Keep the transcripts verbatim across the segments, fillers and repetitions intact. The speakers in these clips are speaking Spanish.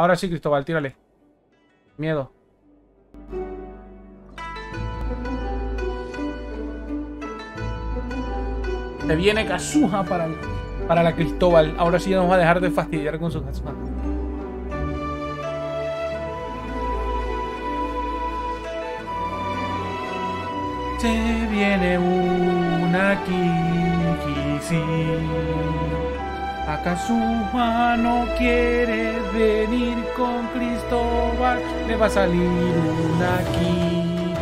Ahora sí, Cristóbal, tírale. Miedo. Se viene Kazuha para, para la Cristóbal. Ahora sí nos va a dejar de fastidiar con su Kazuha. Se viene una Kikisi. A Kazuha no quiere venir con Cristóbal. Le va a salir una Kiki.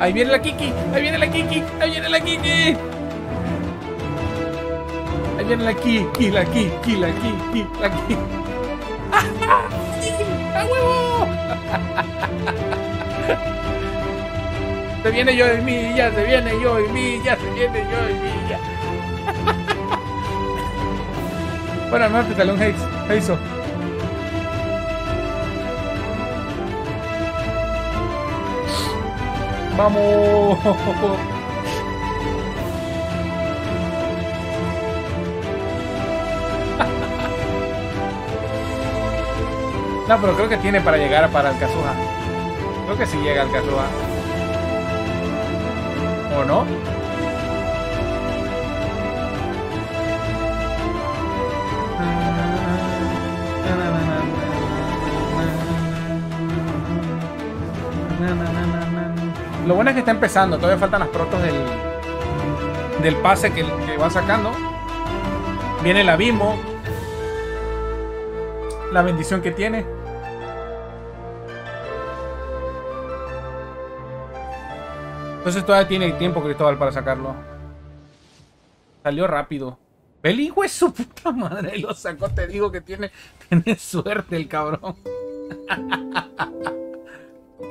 Ahí viene la Kiki, ahí viene la Kiki, ahí viene la Kiki. Ahí viene la Kiki, la Kiki, la Kiki, la Kiki. ¡Ah, ah! ¡A huevo! Se viene yo y mi, ya se viene yo y mi, ya se viene yo y mi, ya. Bueno, no, Petalón Heiso. Heiso. ¡Vamos! No, pero creo que tiene para llegar para el Kazuha. Creo que sí llega al Kazuha. ¿O no? Lo bueno es que está empezando. Todavía faltan las protos del, del pase que, que va sacando. Viene el abismo. La bendición que tiene. Entonces todavía tiene tiempo Cristóbal para sacarlo. Salió rápido. El hijo es su puta madre. Lo sacó, te digo que tiene, tiene suerte el cabrón.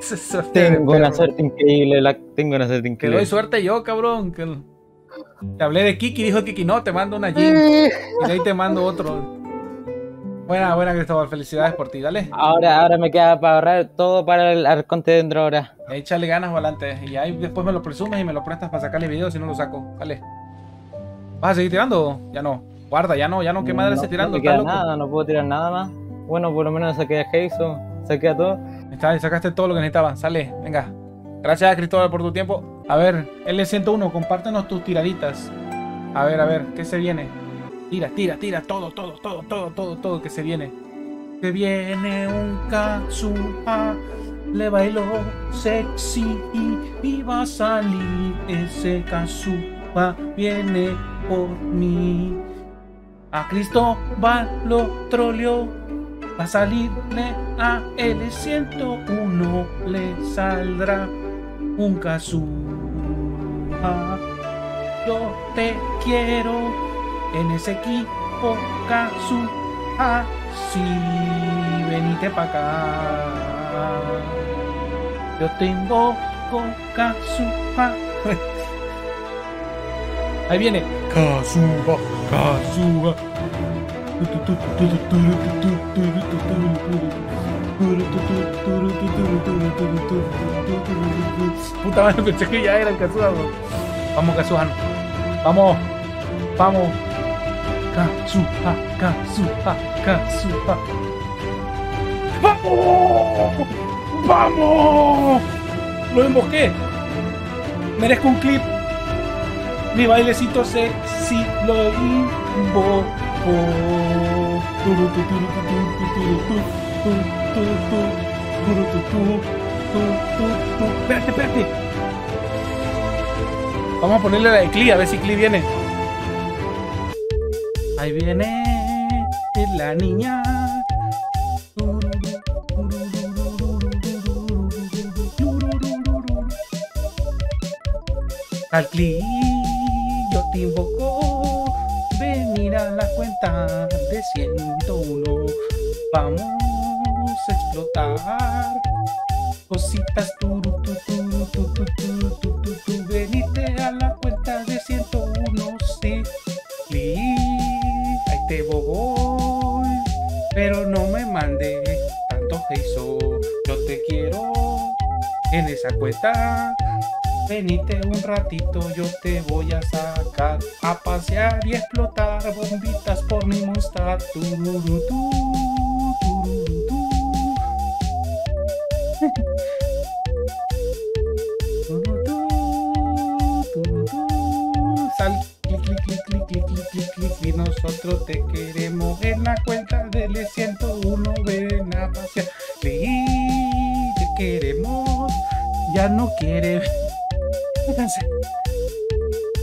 Suerte, tengo una suerte increíble, la, tengo una suerte increíble. Te doy suerte yo, cabrón. Que, te hablé de Kiki, dijo Kiki, no, te mando una Jin. Y de ahí te mando otro. Buena, buena Cristóbal, felicidades por ti, dale. Ahora, ahora me queda para ahorrar todo para el arconte dentro ahora. Échale ganas, volante, y ahí después me lo presumes y me lo prestas para sacarle video si no lo saco, dale. ¿Vas a seguir tirando? Ya no, guarda, ya no, ya no, qué madre no, se tirando. No queda nada, no puedo tirar nada más. Bueno, por lo menos saqué a Heiso, saqué a todo. Está, sacaste todo lo que necesitaba, sale, venga. Gracias Cristóbal por tu tiempo. A ver, L ciento uno, compártenos tus tiraditas. A ver, a ver, ¿qué se viene? Tira, tira, tira, todo, todo, todo, todo, todo, todo, que se viene. Se viene un Kazuha, le bailó sexy y va a salir ese Kazuha, viene por mí. A Cristóbal lo troleó, va a salirle a L ciento uno, le saldrá un Kazuha. Yo te quiero. En ese equipo, Kazuha, sí, venite pa' acá. Yo te invoco, Kazuha. Ahí viene. Kazuha, Kazuha. Puta madre, pensé que ya era el Kazuha, bro. Vamos, Kazuha. Vamos. Vamos. Kazuha, Kazuha, Kazuha. ¡Vamos! ¡Vamos! Lo embosqué. Merezco un clip. Mi bailecito sexy lo invoco. Espérate, espérate. Vamos a ponerle la de Klee, a ver si Klee viene. Ahí viene la niña. Al clic yo te invoco. Venir a la cuenta de ciento uno. Vamos a explotar cositas. Venite a la cuenta de ciento uno. Sí, te voy, pero no me mandes tanto Heiso. Yo te quiero en esa cuenta. Venite un ratito, yo te voy a sacar a pasear y explotar bombitas por mi Monster. Tururutú, tururutú. Sal, clic, clic, clic, clic, clic, clic, clic, clic, y nosotros te queremos en la cuenta del ciento uno, ven a pasear. Leí, te queremos, ya no quiere. Me cansé.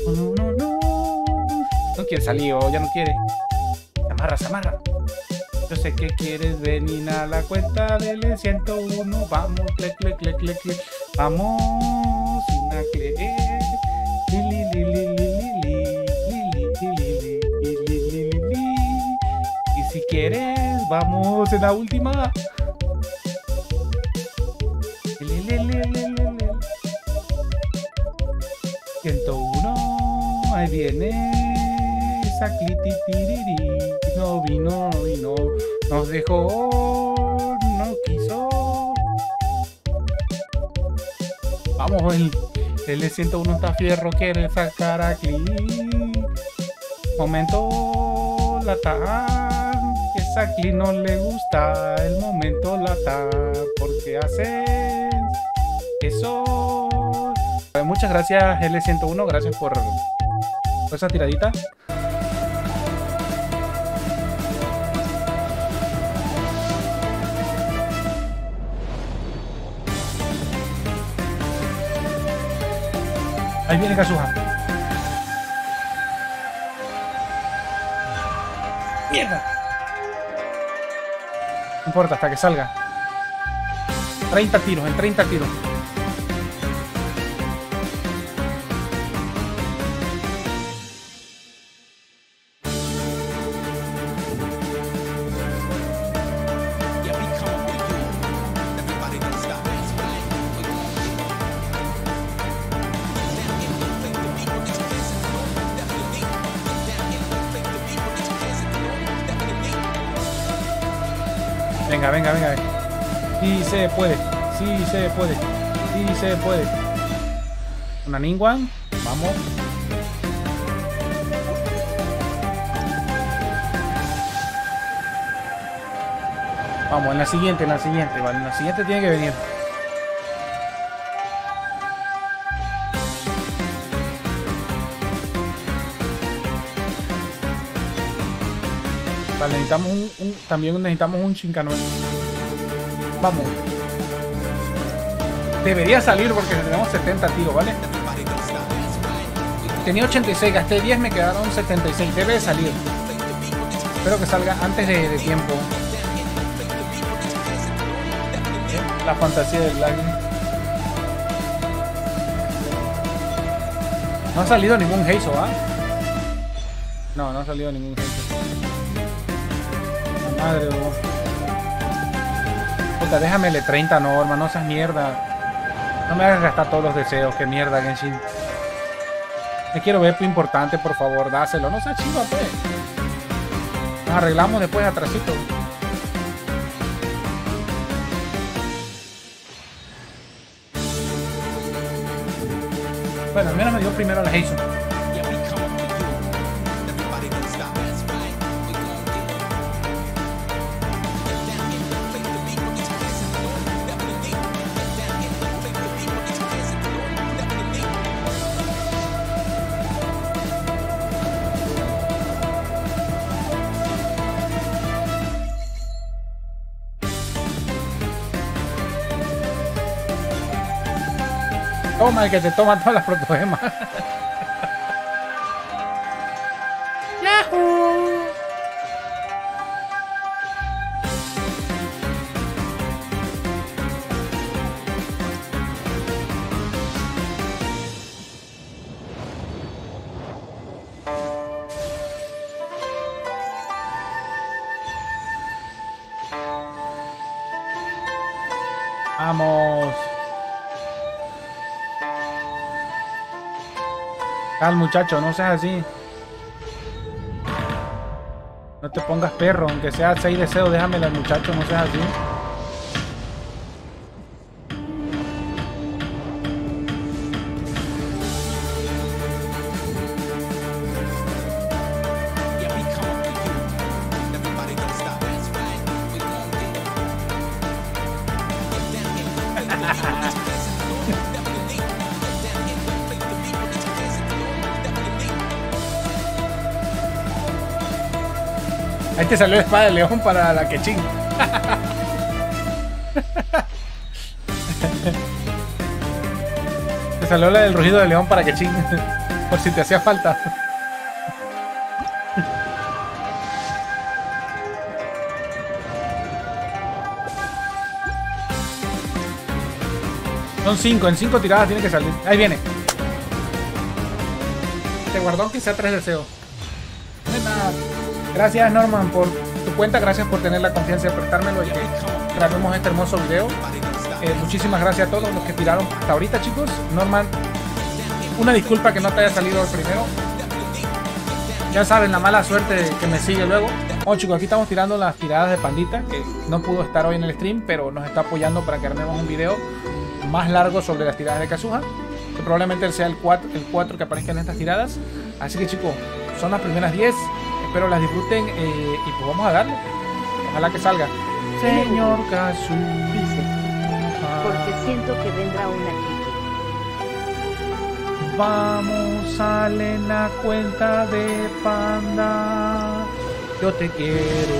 No, no, no. No quiere salir o ya no quiere. Amarra, se amarra. Yo sé que quieres venir a la cuenta del ciento uno. Vamos, clic, clic, clic, clic, clic. Vamos, una clic. Lili, li, li, li, li, li, li, li. Y si quieres, vamos en la última. ciento uno, ahí viene esa clititiriri. No vino, no vino, nos dejó, no quiso. Vamos, el... El de ciento uno está fierro, quiere sacar aquí. Momento Latam. Esa clic no le gusta. El momento Latam. Porque hace eso. Muchas gracias, L ciento uno. Gracias por esa tiradita. Ahí viene Kazuha. ¡Mierda! No importa, hasta que salga. treinta tiros, en treinta tiros. Venga, venga, venga. Sí se puede, sí se puede, sí se puede. Una Ningguang, vamos. Vamos, en la siguiente, en la siguiente, vale, en la siguiente tiene que venir. Vale, necesitamos un, un, también necesitamos un Shinkanoi. Vamos. Debería salir porque tenemos setenta tiros, ¿vale? Tenía ochenta y seis, gasté diez, me quedaron setenta y seis. Debe salir. Espero que salga antes de, de tiempo. La fantasía del lag. No ha salido ningún Heiso, ¿ah? No, no ha salido ningún Heiso. Madre, bro. Puta, déjame el treinta, no, hermano, esas mierdas. No me hagas gastar todos los deseos, que mierda, Genshin. Te quiero ver importante, por favor, dáselo. No seas chiva, pues. Nos arreglamos después atrasito. Bueno, al menos me dio primero la Heiso. Toma, el que te toma todas las protogemas. ¡Yahoo! Vamos. Al muchacho, no seas así. No te pongas perro, aunque sea seis deseos, déjamelo al muchacho, no seas así. Ahí te salió la espada de león para la quechín. Te salió la del rugido de león para quechín. Por si te hacía falta. Son cinco, en cinco tiradas tiene que salir. Ahí viene. Te guardó quizá tres deseos. Gracias Norman por tu cuenta, gracias por tener la confianza de prestármelo y que grabemos este hermoso video. Eh, muchísimas gracias a todos los que tiraron hasta ahorita, chicos. Norman, una disculpa que no te haya salido el primero. Ya saben, la mala suerte que me sigue luego. Bueno chicos, aquí estamos tirando las tiradas de Pandita, que no pudo estar hoy en el stream, pero nos está apoyando para que armemos un video más largo sobre las tiradas de Kazuha, que probablemente sea el cuatro, el cuatro que aparezca en estas tiradas. Así que chicos, son las primeras diez. Espero las disfruten eh, y pues vamos a darle. Ojalá que salga. Señor Kazu. Dice. Ah. Porque siento que vendrá una Kiki. Vamos, sale en la cuenta de Panda. Yo te quiero.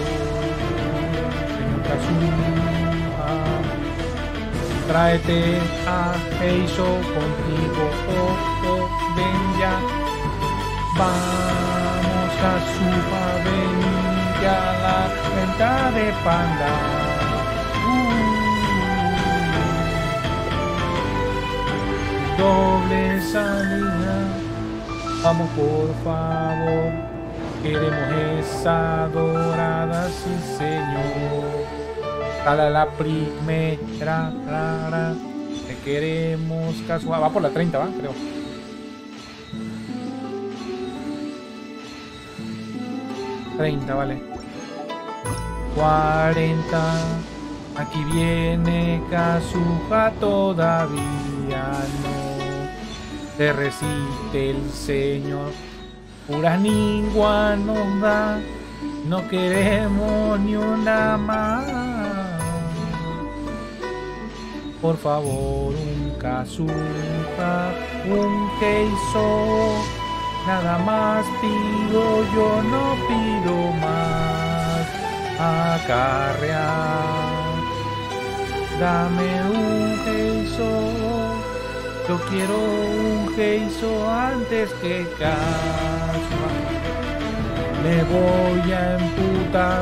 Señor Kazu. Ah. Tráete a Heiso contigo. Oh, oh, ven ya. Vamos. Kazuha, ven ya a la cuenta de Panda. Uh, doble salida. Vamos por favor. Queremos esa dorada, sí señor. Dale la primera. Ra, ra. Te queremos Kazuha. Va por la treinta, va, creo. treinta, vale. cuarenta. Aquí viene Kazuha, todavía no. Te resiste el señor. Puras ninguna nos da. No queremos ni una más. Por favor, un Kazuha, un Heiso. Nada más pido, yo no pido más. Acarrear. Dame un Heiso. Yo quiero un Heiso antes que Kazuha. Me voy a emputar.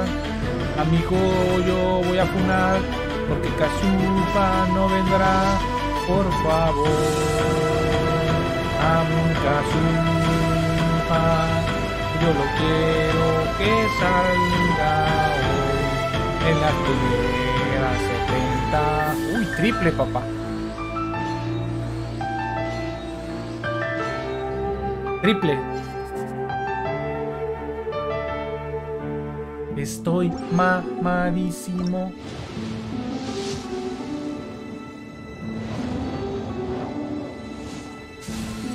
Amigo, yo voy a funar. Porque Kazuha no vendrá. Por favor. Amo un Kazuha. Yo lo quiero que salga hoy en las primeras setenta. Uy, triple, papá. Triple. Estoy mamadísimo.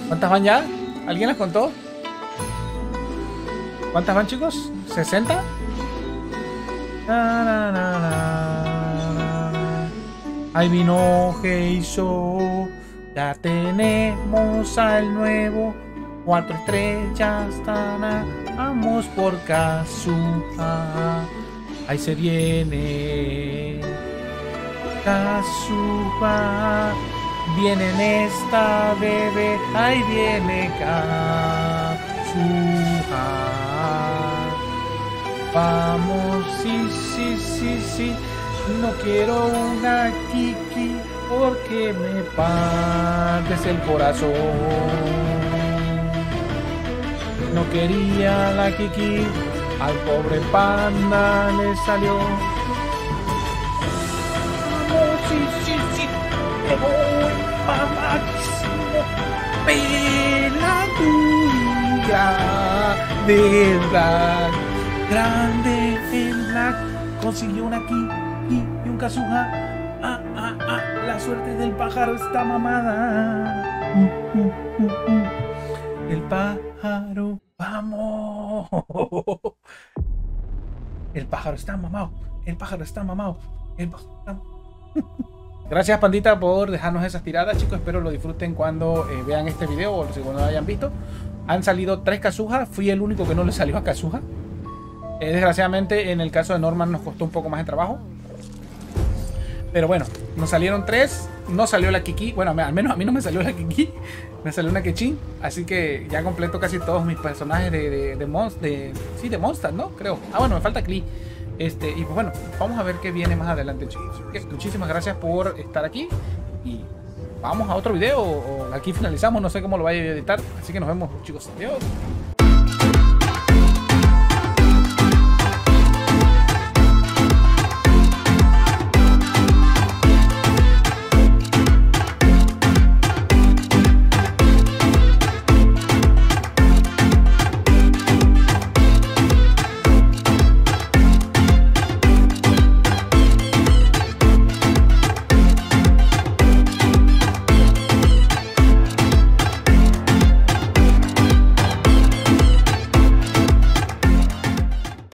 ¿Cuántas van ya? ¿Alguien las contó? ¿Cuántas van, chicos? ¿sesenta? Na, na, na, na, na. Ahí vino Heiso. Ya tenemos al nuevo. Cuatro estrellas. Tana. Vamos por Kazuha. Ahí se viene Kazuha. Viene en esta bebé. Ahí viene Kazuha. Vamos, sí, sí, sí, sí. No quiero una Kiki porque me partes el corazón. No quería la Kiki, al pobre Panda le salió. Vamos, sí, sí, sí. Me voy mamadísimo. Pela tuya de verdad. Grande el Black consiguió una Kiki y un Kazuha. Ah, ah, ah, la suerte del pájaro está mamada. Uh, uh, uh, uh. El pájaro, vamos. El pájaro está mamado. El pájaro está mamado. El pájaro está. Gracias, Pandita, por dejarnos esas tiradas, chicos. Espero lo disfruten cuando eh, vean este video o si no lo hayan visto. Han salido tres Kazuha. Fui el único que no le salió a Kazuha. Eh, desgraciadamente, en el caso de Norman nos costó un poco más de trabajo. Pero bueno, nos salieron tres. No salió la Kiki. Bueno, al menos a mí no me salió la Kiki. Me salió una Kechin. Así que ya completo casi todos mis personajes de, de, de, Monst de, sí, de Monster, ¿no? Creo. Ah, bueno, me falta Klee. Este, y pues bueno, vamos a ver qué viene más adelante, chicos. Muchísimas gracias por estar aquí. Y vamos a otro video. O aquí finalizamos. No sé cómo lo vaya a editar. Así que nos vemos, chicos. Adiós.